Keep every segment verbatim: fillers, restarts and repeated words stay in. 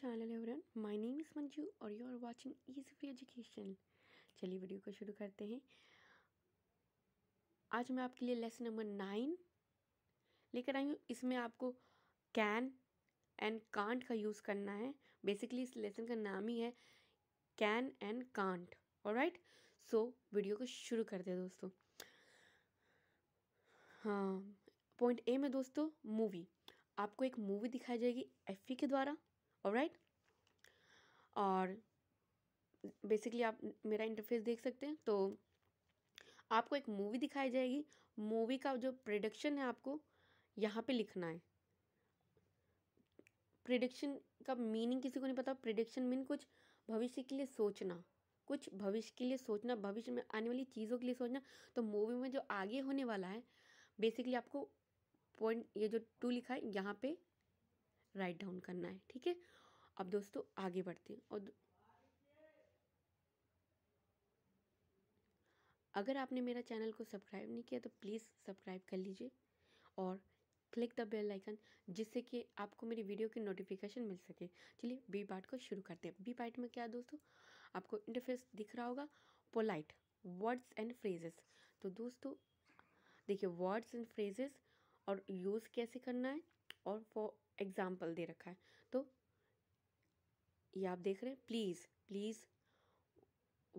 channel everyone. My name is Manju और you are watching Easy Free Education. चलिए video को शुरू करते हैं। आज मैं आपके लिए लेसन नंबर नाइन लेकर आई हूँ। इसमें आपको कैन एंड कांट का यूज़ करना है। बेसिकली इस लेसन का नाम ही है can and can't. Alright, so video को शुरू करते हैं दोस्तों। हाँ, पॉइंट ए में दोस्तों मूवी, आपको एक मूवी दिखाई जाएगी एफ ई के द्वारा। ऑलराइट, और बेसिकली आप मेरा इंटरफेस देख सकते हैं। तो आपको एक मूवी दिखाई जाएगी, मूवी का जो प्रेडिक्शन है आपको यहाँ पे लिखना है। प्रेडिक्शन का मीनिंग किसी को नहीं पता। प्रेडिक्शन मीन कुछ भविष्य के लिए सोचना, कुछ भविष्य के लिए सोचना, भविष्य में आने वाली चीज़ों के लिए सोचना। तो मूवी में जो आगे होने वाला है बेसिकली आपको पॉइंट ये जो टू लिखा है यहाँ पे राइट डाउन करना है। ठीक है, अब दोस्तों आगे बढ़ते हैं। और अगर आपने मेरा चैनल को सब्सक्राइब नहीं किया तो प्लीज़ सब्सक्राइब कर लीजिए और क्लिक द बेल आइकन, जिससे कि आपको मेरी वीडियो की नोटिफिकेशन मिल सके। चलिए बी पार्ट को शुरू करते हैं। बी पार्ट में क्या है दोस्तों, आपको इंटरफेस दिख रहा होगा। Polite words and phrases. तो दोस्तों देखिए, वर्ड्स एंड फ्रेजेस और यूज़ कैसे करना है और फॉर एग्जाम्पल दे रखा है। तो ये आप देख रहे हैं, प्लीज़ प्लीज़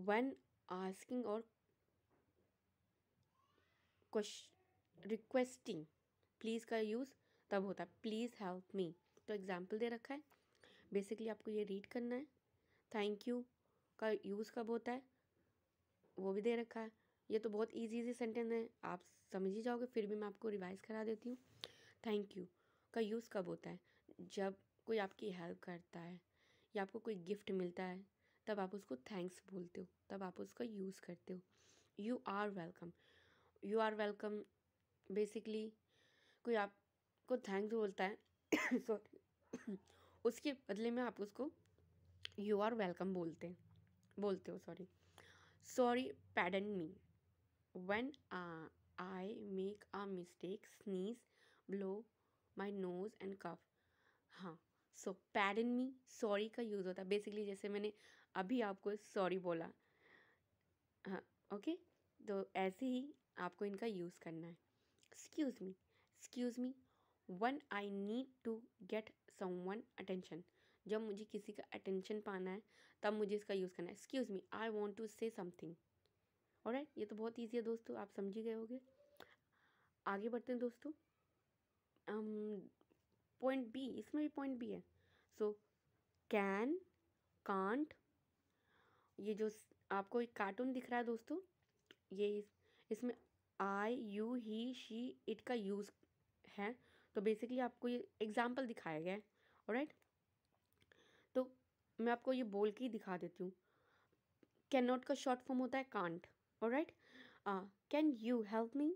व्हेन आस्किंग और रिक्वेस्टिंग, प्लीज़ का यूज़ तब होता है। प्लीज़ हेल्प मी, तो एग्जाम्पल दे रखा है। बेसिकली आपको ये रीड करना है। थैंक यू का यूज़ कब होता है वो भी दे रखा है। ये तो बहुत इजी इजी सेंटेंस है, आप समझ ही जाओगे, फिर भी मैं आपको रिवाइज़ करा देती हूँ। थैंक यू का यूज़ कब होता है, जब कोई आपकी हेल्प करता है या आपको कोई गिफ्ट मिलता है तब आप उसको थैंक्स बोलते हो, तब आप उसका यूज़ करते हो। You are welcome, you are welcome basically कोई आपको थैंक्स बोलता है सॉरी उसके बदले में आप उसको यू आर वेलकम बोलते बोलते हो। Sorry sorry pardon me When uh, I make a mistake, sneeze, blow my nose and cough. हाँ, so pardon me, sorry का यूज़ होता है। बेसिकली जैसे मैंने अभी आपको सॉरी बोला, हाँ ओके, तो ऐसे ही आपको इनका यूज़ करना है। Excuse me, excuse me, when I need to get someone attention, जब मुझे किसी का attention पाना है तब मुझे इसका यूज़ करना है। Excuse me, I want to say something. Alright, ये तो बहुत ईजी है दोस्तों, आप समझ ही गए होंगे। आगे बढ़ते हैं दोस्तों। पॉइंट बी, इसमें भी पॉइंट बी है। सो कैन कांट, ये जो आपको एक कार्टून दिख रहा है दोस्तों, ये इसमें I you he she it का यूज़ है। तो बेसिकली आपको ये एग्जाम्पल दिखाया गया है। ऑलराइट, तो मैं आपको ये बोल के ही दिखा देती हूँ। कैन नॉट का शॉर्ट फॉर्म होता है can't. Alright, can you help me,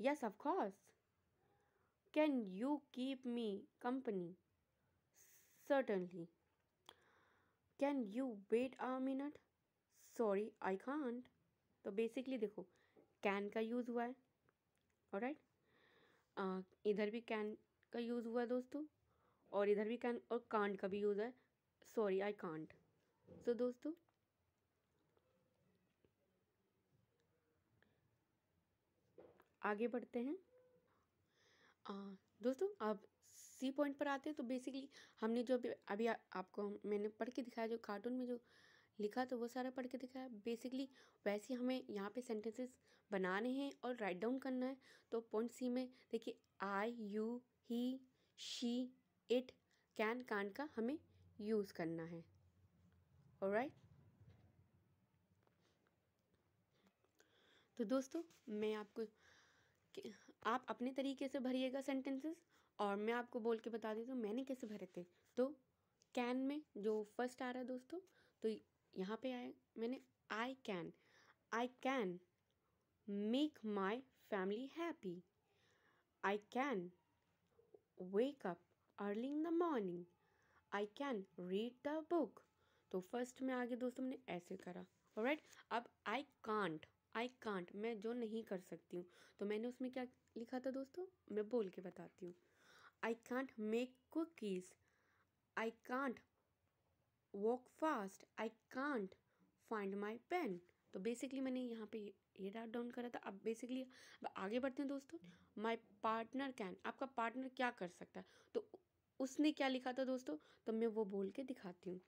yes of course. Can you keep me company, certainly. Can you wait a minute, sorry I can't. तो बेसिकली देखो कैन का यूज़ हुआ है। Alright, right? uh, इधर भी can का यूज़ हुआ है दोस्तों, और इधर भी कैन और कांट का भी यूज़ है, सॉरी आई कांट। सो दोस्तों आगे बढ़ते हैं। आ, दोस्तों आप सी पॉइंट पर आते हैं। तो बेसिकली हमने जो अभी, अभी आ, आपको मैंने पढ़ के दिखाया, जो कार्टून में जो लिखा तो वो सारा पढ़ के दिखाया। बेसिकली वैसे हमें यहाँ पे सेंटेंसेस बनाने हैं और राइट डाउन करना है। तो पॉइंट सी में देखिए, I you he she it can can't का हमें यूज़ करना है। ऑलराइट, तो दोस्तों मैं आपको, आप अपने तरीके से भरिएगा सेंटेंसेस, और मैं आपको बोल के बता देती हूँ मैंने कैसे भरे थे। तो कैन में जो फर्स्ट आ रहा है दोस्तों, तो यहाँ पे आया मैंने I can, I can make my family happy. I can wake up early in the morning. I can read the book. तो फर्स्ट में आगे दोस्तों मैंने ऐसे करा। ऑलराइट, अब आई कांट, आई कांट मैं जो नहीं कर सकती हूँ, तो मैंने उसमें क्या लिखा था दोस्तों, मैं बोल के बताती हूँ। I can't make cookies, I can't walk fast, I can't find my pen. तो बेसिकली मैंने यहाँ पे ये डाउट डाउन करा था. अब बेसिकली अब आगे बढ़ते हैं दोस्तों. माई पार्टनर कैन, आपका पार्टनर क्या कर सकता है, तो उसने क्या लिखा था दोस्तों, तो मैं वो बोल के दिखाती हूँ.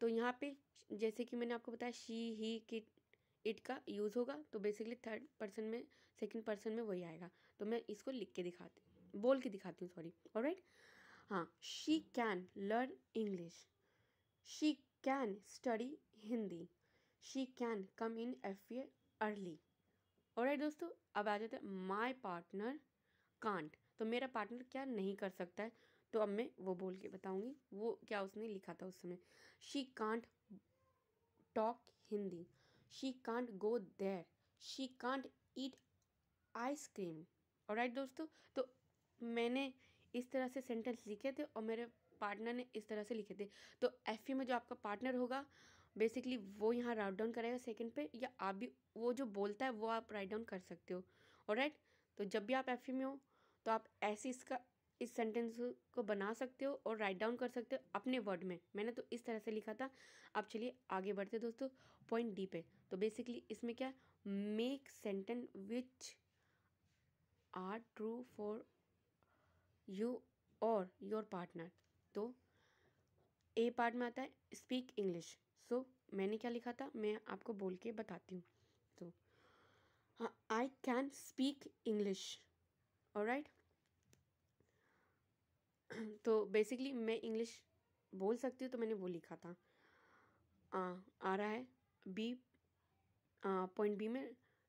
तो यहाँ पे जैसे कि मैंने आपको बताया शी ही किट इट का यूज़ होगा, तो बेसिकली थर्ड पर्सन में सेकंड पर्सन में वही आएगा. तो मैं इसको लिख के दिखाती हूँ, बोल के दिखाती हूँ, सॉरी. ऑलराइट, हाँ, she can learn English, she can study Hindi, she can come in F a early. Alright दोस्तों, अब आ जाता है माई पार्टनर कांट, तो मेरा पार्टनर क्या नहीं कर सकता है, तो अब मैं वो बोल के बताऊंगी वो क्या उसने लिखा था उस समय. She can't talk Hindi, she can't go there, she can't eat ice cream. Alright दोस्तों, तो मैंने इस तरह से सेंटेंस लिखे थे और मेरे पार्टनर ने इस तरह से लिखे थे. तो एफ ए में जो आपका पार्टनर होगा बेसिकली वो यहाँ राइट डाउन कराएगा सेकंड पे, या आप भी वो जो बोलता है वो आप राइट डाउन कर सकते हो. ऑलराइट, तो जब भी आप एफ ए में हो तो आप ऐसे इसका इस सेंटेंस को बना सकते हो और राइट डाउन कर सकते हो अपने वर्ड में. मैंने तो इस तरह से लिखा था. अब चलिए आगे बढ़ते दोस्तों पॉइंट डी पे. तो बेसिकली इसमें क्या, make sentence which are true for you और योर पार्टनर. तो ए पार्ट में आता है स्पीक इंग्लिश. सो मैंने क्या लिखा था मैं आपको बोल के बताती हूँ. तो I can speak English. Alright, तो बेसिकली मैं इंग्लिश बोल सकती हूँ, तो मैंने वो लिखा था. आ, आ रहा है बी, पॉइंट बी में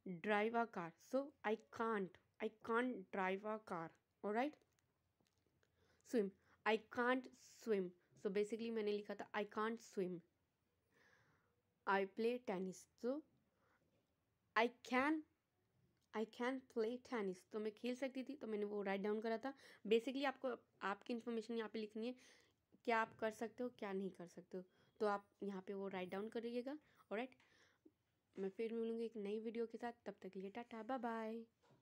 drive a car. So I can't, I can't drive a car. Alright, swim, I can't swim. So basically मैंने लिखा था I can't swim. I play tennis. So I can I can play tennis, तो मैं खेल सकती थी, तो मैंने वो राइट डाउन करा था. बेसिकली आपको आपकी इन्फॉर्मेशन यहाँ पे लिखनी है, क्या आप कर सकते हो क्या नहीं कर सकते हो, तो आप यहाँ पे वो राइट डाउन करिएगा. ऑलराइट, मैं फिर मिलूँगी एक नई वीडियो के साथ. तब तक के लिए टाटा बाय बाय.